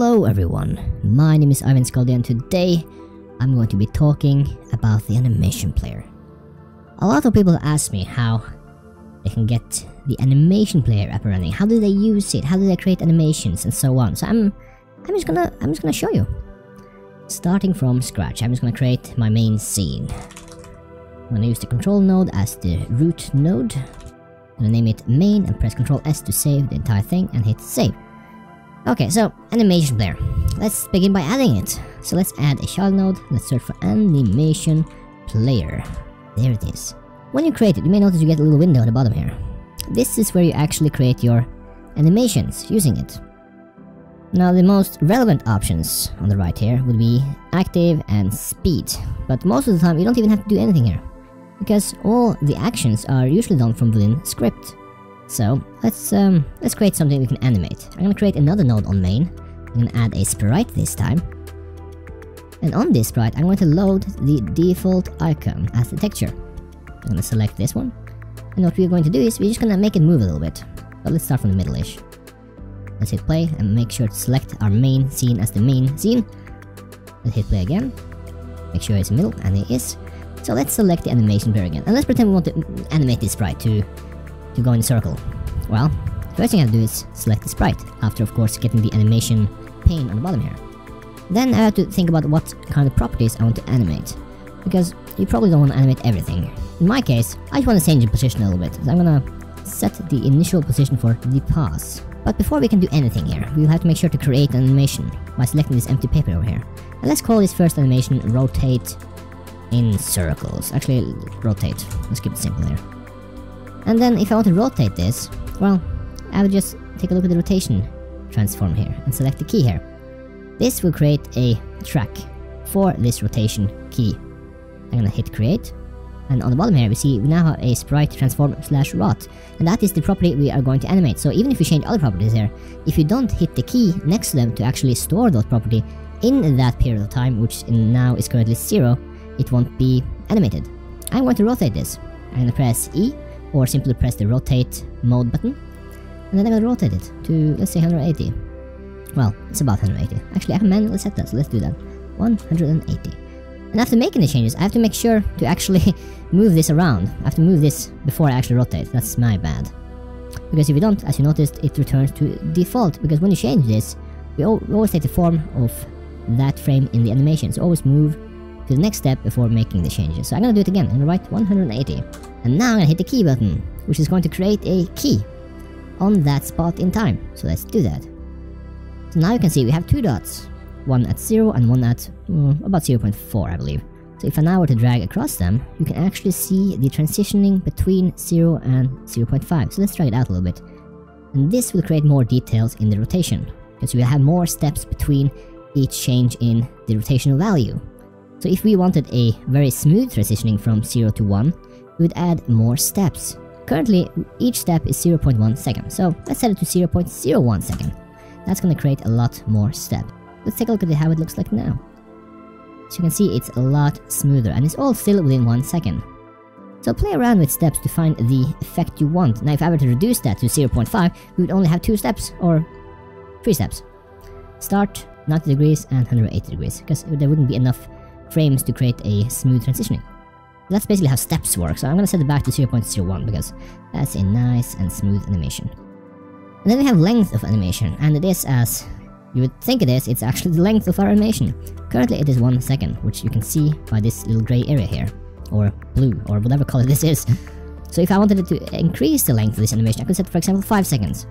Hello everyone, my name is Ivan Skodje and today I'm going to be talking about the animation player. A lot of people ask me how they can get the animation player up and running. How do they use it? How do they create animations and so on? So I'm just gonna show you. Starting from scratch, I'm just gonna create my main scene. I'm gonna use the control node as the root node. I'm gonna name it main and press Control S to save the entire thing and hit save. Okay, so animation player. Let's begin by adding it. So let's add a child node. Let's search for animation player. There it is. When you create it, you may notice you get a little window on the bottom here. This is where you actually create your animations using it. Now the most relevant options on the right here would be active and speed. But most of the time you don't even have to do anything here, because all the actions are usually done from within script. So let's create something we can animate. I'm gonna create another node on main. I'm gonna add a sprite this time. And on this sprite, I'm going to load the default icon as the texture. I'm gonna select this one. And what we're going to do is we're just gonna make it move a little bit. But let's start from the middle-ish. Let's hit play and make sure to select our main scene as the main scene. Let's hit play again. Make sure it's middle, and it is. So let's select the animation player again. And let's pretend we want to animate this sprite to go in a circle. Well, first thing I have to do is select the sprite, after of course getting the animation pane on the bottom here. Then I have to think about what kind of properties I want to animate, because you probably don't want to animate everything. In my case, I just want to change the position a little bit, so I'm gonna set the initial position for the pass. But before we can do anything here, we'll have to make sure to create an animation by selecting this empty paper over here. And let's call this first animation rotate in circles. Actually, rotate. Let's keep it simple here. And then if I want to rotate this, well, I would just take a look at the rotation transform here and select the key here. This will create a track for this rotation key. I'm gonna hit create, and on the bottom here we see we now have a sprite transform slash rot, and that is the property we are going to animate. So even if you change other properties here, if you don't hit the key next to them to actually store that property in that period of time, which now is currently 0, it won't be animated. I'm going to rotate this. I'm gonna press E, or simply press the rotate mode button, and then I'm gonna rotate it to, let's say, 180. Well, it's about 180. Actually, I can manually set that, so let's do that. 180. And after making the changes, I have to make sure to actually move this around. I have to move this before I actually rotate. That's my bad. Because if you don't, as you noticed, it returns to default, because when you change this, we always take the form of that frame in the animation, so always move to the next step before making the changes. So I'm gonna do it again. I'm gonna write 180. And now I'm gonna hit the key button, which is going to create a key on that spot in time. So let's do that. So now you can see we have two dots. One at 0 and one at about 0.4, I believe. So if I now were to drag across them, you can actually see the transitioning between 0 and 0.5. So let's drag it out a little bit. And this will create more details in the rotation, because we'll have more steps between each change in the rotational value. So if we wanted a very smooth transitioning from 0 to 1, we would add more steps. Currently, each step is 0.1 second, so let's set it to 0.01 second. That's going to create a lot more steps. Let's take a look at how it looks like now. So you can see it's a lot smoother, and it's all still within 1 second. So play around with steps to find the effect you want. Now if I were to reduce that to 0.5, we would only have 2 steps, or 3 steps. Start 90 degrees and 180 degrees, because there wouldn't be enough frames to create a smooth transitioning. That's basically how steps work, so I'm gonna set it back to 0.01 because that's a nice and smooth animation. And then we have length of animation, and it is, as you would think it is, it's actually the length of our animation. Currently it is 1 second, which you can see by this little grey area here, or blue, or whatever color this is. So if I wanted to increase the length of this animation, I could set for example 5 seconds.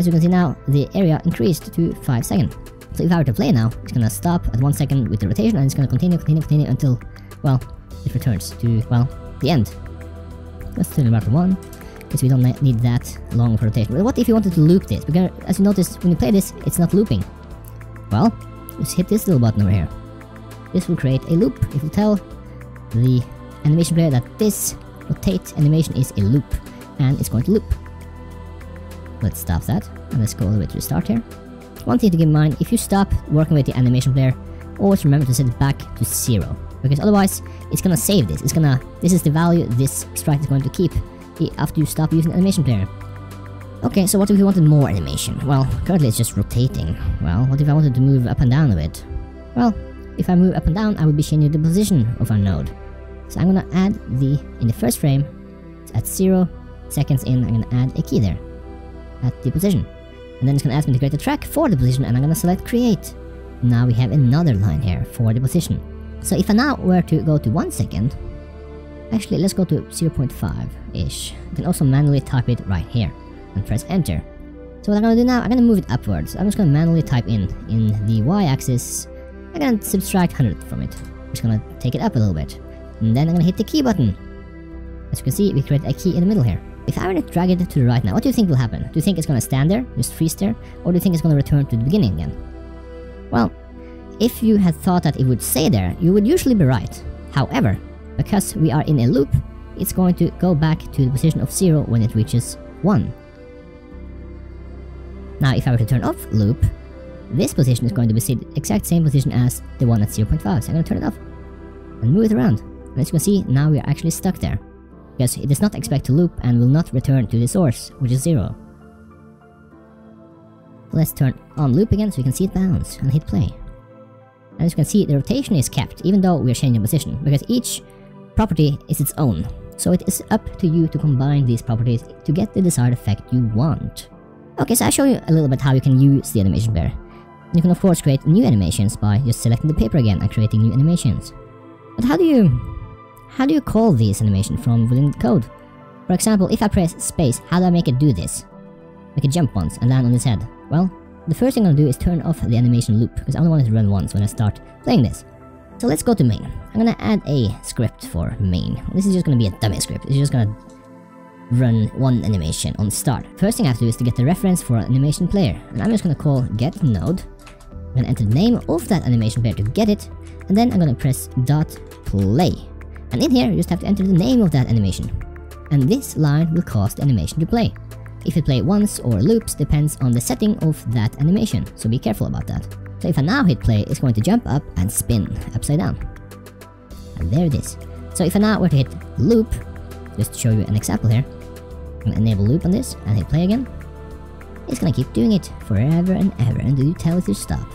As you can see now, the area increased to 5 seconds. So if I were to play now, it's gonna stop at 1 second with the rotation, and it's gonna continue until, well, it returns to, well, the end. Let's turn it back to 1, because we don't need that long of a rotation. But what if you wanted to loop this? Because as you notice, when you play this, it's not looping. Well, just hit this little button over here. This will create a loop. It will tell the animation player that this rotate animation is a loop, and it's going to loop. Let's stop that, and let's go all the way to the start here. One thing to keep in mind, if you stop working with the animation player, always remember to set it back to 0. Because otherwise, it's gonna save this. It's gonna. This is the value this sprite is going to keep after you stop using animation player. Okay, so what if we wanted more animation? Well, currently it's just rotating. Well, what if I wanted to move up and down a bit? Well, if I move up and down, I would be changing the position of our node. So I'm gonna add in the first frame, at 0 seconds in, I'm gonna add a key there, at the position. And then it's gonna ask me to create a track for the position, and I'm gonna select create. Now we have another line here for the position. So if I now were to go to 1 second, actually let's go to 0.5-ish. You can also manually type it right here and press enter. So what I'm gonna do now, I'm gonna move it upwards. I'm just gonna manually type in the y-axis, I'm gonna subtract 100 from it. I'm just gonna take it up a little bit. And then I'm gonna hit the key button. As you can see, we created a key in the middle here. If I were to drag it to the right now, what do you think will happen? Do you think it's gonna stand there, just freeze there? Or do you think it's gonna return to the beginning again? Well, if you had thought that it would stay there, you would usually be right. However, because we are in a loop, it's going to go back to the position of 0 when it reaches 1. Now if I were to turn off loop, this position is going to be the exact same position as the one at 0.5, so I'm going to turn it off and move it around. And as you can see, now we are actually stuck there, because it does not expect to loop and will not return to the source, which is 0. Let's turn on loop again so we can see it bounce, and hit play. And as you can see, the rotation is kept, even though we are changing position, because each property is its own. So it is up to you to combine these properties to get the desired effect you want. Okay, so I'll show you a little bit how you can use the animation player. You can of course create new animations by just selecting the paper again and creating new animations. But how do you call these animations from within the code? For example, if I press space, how do I make it do this? Make it jump once and land on its head. Well, the first thing I'm gonna do is turn off the animation loop, because I only want it to run once when I start playing this. So let's go to main. I'm gonna add a script for main. This is just gonna be a dummy script. It's just gonna run one animation on start. First thing I have to do is to get the reference for an animation player, and I'm just gonna call get node. I'm gonna enter the name of that animation player to get it, and then I'm gonna press .play. And in here, you just have to enter the name of that animation. And this line will cause the animation to play. If you play once or loops depends on the setting of that animation, so be careful about that. So if I now hit play, it's going to jump up and spin upside down. And there it is. So if I now were to hit loop, just to show you an example here, I'm gonna enable loop on this and hit play again. It's gonna keep doing it forever and ever until you tell it to stop.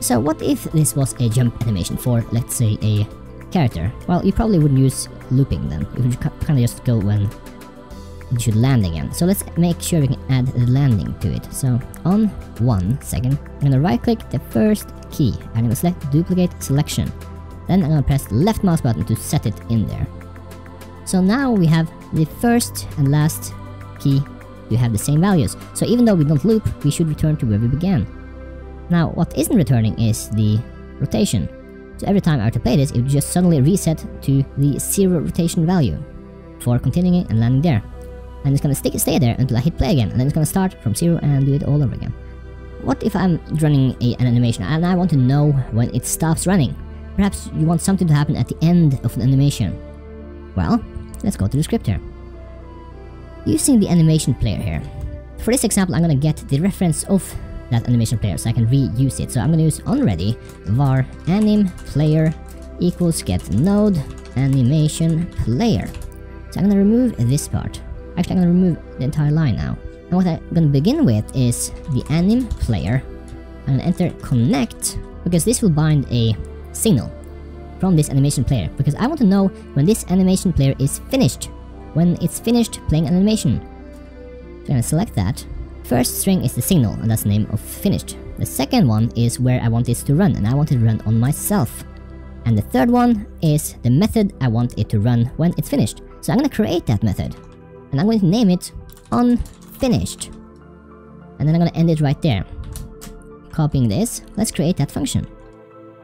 So what if this was a jump animation for, let's say, a character? Well, you probably wouldn't use looping then. You would kind of just go when it should land again. So let's make sure we can add the landing to it. So on 1 second, I'm gonna right click the first key. I'm gonna select duplicate selection. Then I'm gonna press the left mouse button to set it in there. So now we have the first and last key to have the same values. So even though we don't loop, we should return to where we began. Now what isn't returning is the rotation. So every time I were to play this, it would just suddenly reset to the 0 rotation value for continuing and landing there. And it's gonna stay there until I hit play again, and then it's gonna start from 0 and do it all over again. What if I'm running an animation and I want to know when it stops running? Perhaps you want something to happen at the end of an animation. Well, let's go to the script here. Using the animation player here. For this example, I'm gonna get the reference of that animation player so I can reuse it. So I'm gonna use onReady var anim player equals get node animation player. So I'm gonna remove this part. Actually, I'm gonna remove the entire line now. And what I'm gonna begin with is the anim player. I'm gonna enter connect, because this will bind a signal from this animation player, because I want to know when this animation player is finished. When it's finished playing an animation. So I'm gonna select that. First string is the signal, and that's the name of finished. The second one is where I want this to run, and I want it to run on myself. And the third one is the method I want it to run when it's finished. So I'm gonna create that method. And I'm going to name it onFinished. And then I'm gonna end it right there. Copying this, let's create that function.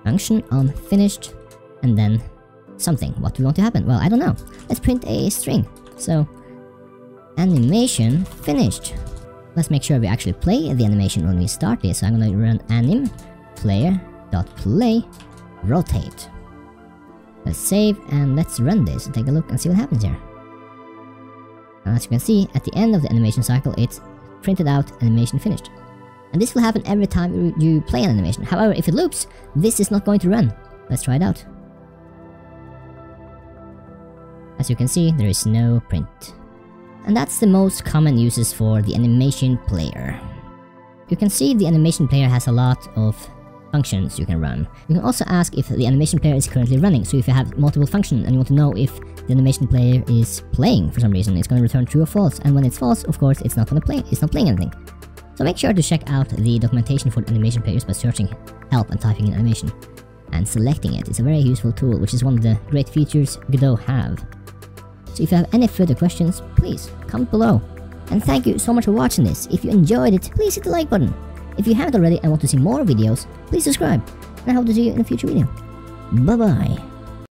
Function onFinished, and then something. What do we want to happen? Well, I don't know. Let's print a string. So, animation finished. Let's make sure we actually play the animation when we start this. So I'm gonna run anim player.play rotate. Let's save and let's run this and take a look and see what happens here. And as you can see, at the end of the animation cycle, it's printed out animation finished. And this will happen every time you play an animation. However, if it loops, this is not going to run. Let's try it out. As you can see, there is no print. And that's the most common uses for the animation player. You can see the animation player has a lot of functions you can run. You can also ask if the animation player is currently running, so if you have multiple functions and you want to know if the animation player is playing for some reason, it's going to return true or false, and when it's false, of course, it's not going to play, it's not playing anything. So make sure to check out the documentation for animation players by searching help and typing in animation, and selecting it. It's a very useful tool, which is one of the great features Godot have. So if you have any further questions, please comment below. And thank you so much for watching this. If you enjoyed it, please hit the like button. If you haven't already and want to see more videos, please subscribe. And I hope to see you in a future video. Bye bye.